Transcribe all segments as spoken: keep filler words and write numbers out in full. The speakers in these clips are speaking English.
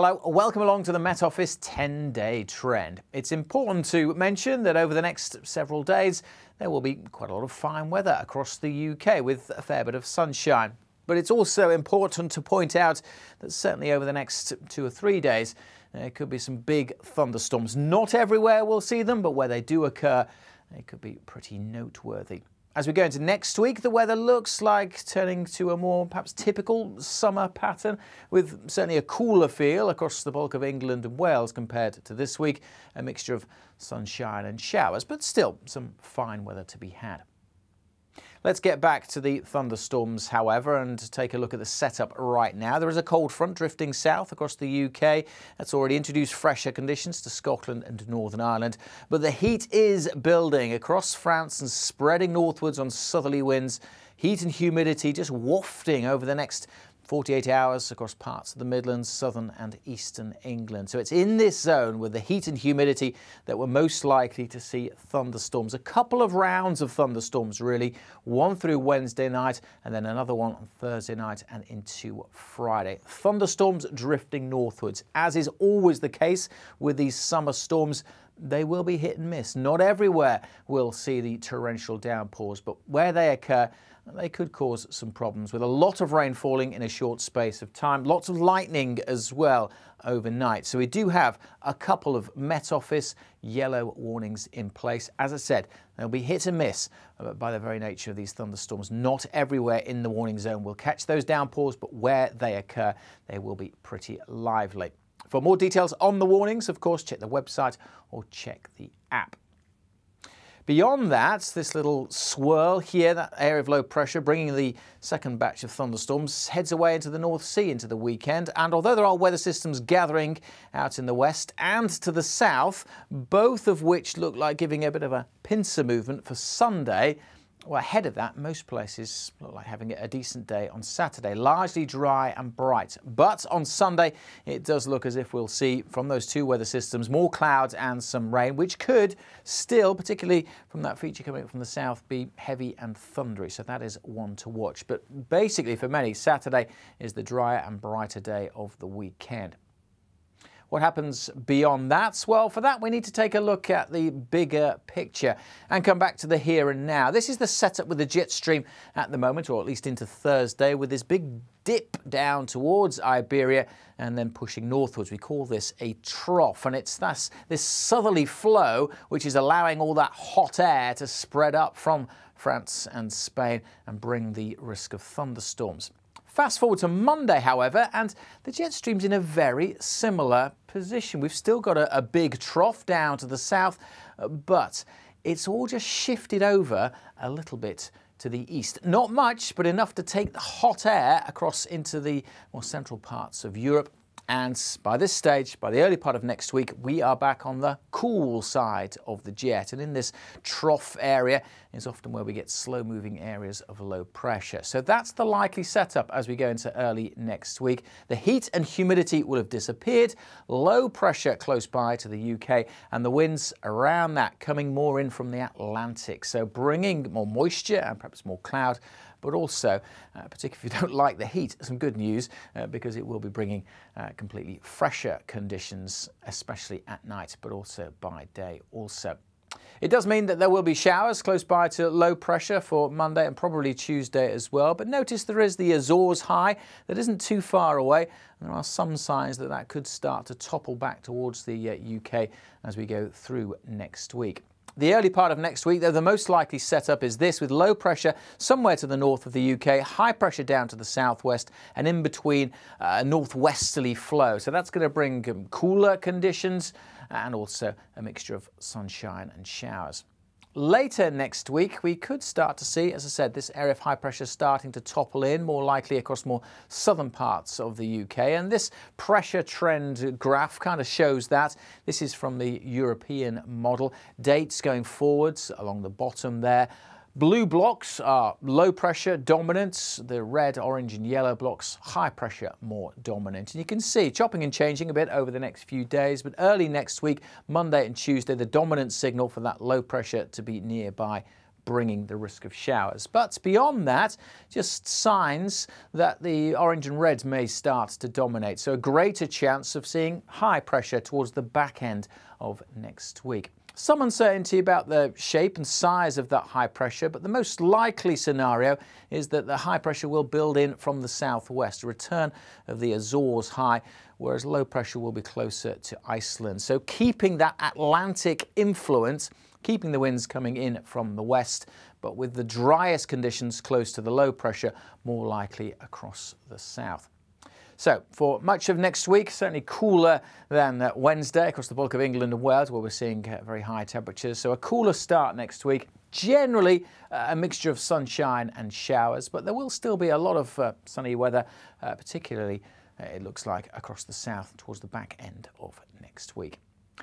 Hello, welcome along to the Met Office ten-day trend. It's important to mention that over the next several days, there will be quite a lot of fine weather across the U K with a fair bit of sunshine. But it's also important to point out that certainly over the next two or three days, there could be some big thunderstorms. Not everywhere we'll see them, but where they do occur, they could be pretty noteworthy. As we go into next week, the weather looks like turning to a more perhaps typical summer pattern, with certainly a cooler feel across the bulk of England and Wales compared to this week, a mixture of sunshine and showers, but still some fine weather to be had. Let's get back to the thunderstorms, however, and take a look at the setup right now. There is a cold front drifting south across the U K. That's already introduced fresher conditions to Scotland and Northern Ireland. But the heat is building across France and spreading northwards on southerly winds. Heat and humidity just wafting over the next forty-eight hours across parts of the Midlands, southern and eastern England. So it's in this zone with the heat and humidity that we're most likely to see thunderstorms. A couple of rounds of thunderstorms, really. One through Wednesday night and then another one on Thursday night and into Friday. Thunderstorms drifting northwards. As is always the case with these summer storms, they will be hit and miss. Not everywhere we'll see the torrential downpours, but where they occur, they could cause some problems, with a lot of rain falling in a short space of time. Lots of lightning as well overnight. So we do have a couple of Met Office yellow warnings in place. As I said, they'll be hit and miss by the very nature of these thunderstorms. Not everywhere in the warning zone will catch those downpours, but where they occur, they will be pretty lively. For more details on the warnings, of course, check the website or check the app. Beyond that, this little swirl here, that area of low pressure, bringing the second batch of thunderstorms, heads away into the North Sea into the weekend. And although there are weather systems gathering out in the west and to the south, both of which look like giving a bit of a pincer movement for Sunday, well, ahead of that, most places look like having a decent day on Saturday, largely dry and bright. But on Sunday, it does look as if we'll see from those two weather systems more clouds and some rain, which could still, particularly from that feature coming up from the south, be heavy and thundery. So that is one to watch. But basically for many, Saturday is the drier and brighter day of the weekend. What happens beyond that? Well, for that, we need to take a look at the bigger picture and come back to the here and now. This is the setup with the jet stream at the moment, or at least into Thursday, with this big dip down towards Iberia and then pushing northwards. We call this a trough, and it's this, this southerly flow which is allowing all that hot air to spread up from France and Spain and bring the risk of thunderstorms. Fast forward to Monday, however, and the jet stream's in a very similar position. We've still got a, a big trough down to the south, but it's all just shifted over a little bit to the east. Not much, but enough to take the hot air across into the more central parts of Europe. And by this stage, by the early part of next week, we are back on the cool side of the jet. And in this trough area is often where we get slow-moving areas of low pressure. So that's the likely setup as we go into early next week. The heat and humidity will have disappeared, low pressure close by to the U K, and the winds around that coming more in from the Atlantic. So bringing more moisture and perhaps more cloud, but also, uh, particularly if you don't like the heat, some good news, uh, because it will be bringing uh, completely fresher conditions, especially at night, but also by day also. It does mean that there will be showers close by to low pressure for Monday and probably Tuesday as well. But notice there is the Azores high that isn't too far away. And there are some signs that that could start to topple back towards the uh, U K as we go through next week. The early part of next week, though, the most likely setup is this, with low pressure somewhere to the north of the U K, high pressure down to the southwest, and in between a uh, northwesterly flow. So that's going to bring um, cooler conditions and also a mixture of sunshine and showers. Later next week, we could start to see, as I said, this area of high pressure starting to topple in, more likely across more southern parts of the U K. And this pressure trend graph kind of shows that. This is from the European model. Dates going forwards along the bottom there. Blue blocks are low pressure dominant, the red, orange and yellow blocks high pressure more dominant. And you can see chopping and changing a bit over the next few days, but early next week, Monday and Tuesday, the dominant signal for that low pressure to be nearby. bringing the risk of showers. But beyond that, just signs that the orange and red may start to dominate. So a greater chance of seeing high pressure towards the back end of next week. Some uncertainty about the shape and size of that high pressure, but the most likely scenario is that the high pressure will build in from the southwest, a return of the Azores high, whereas low pressure will be closer to Iceland. So keeping that Atlantic influence, keeping the winds coming in from the west, but with the driest conditions close to the low pressure, more likely across the south. So for much of next week, certainly cooler than Wednesday across the bulk of England and Wales, where we're seeing very high temperatures. So a cooler start next week. Generally uh, a mixture of sunshine and showers, but there will still be a lot of uh, sunny weather, uh, particularly uh, it looks like across the south towards the back end of next week.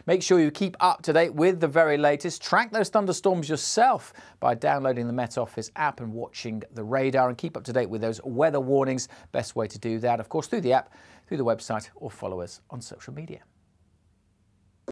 Make sure you keep up to date with the very latest. Track those thunderstorms yourself by downloading the Met Office app and watching the radar, and keep up to date with those weather warnings. Best way to do that, of course, through the app, through the website, or follow us on social media.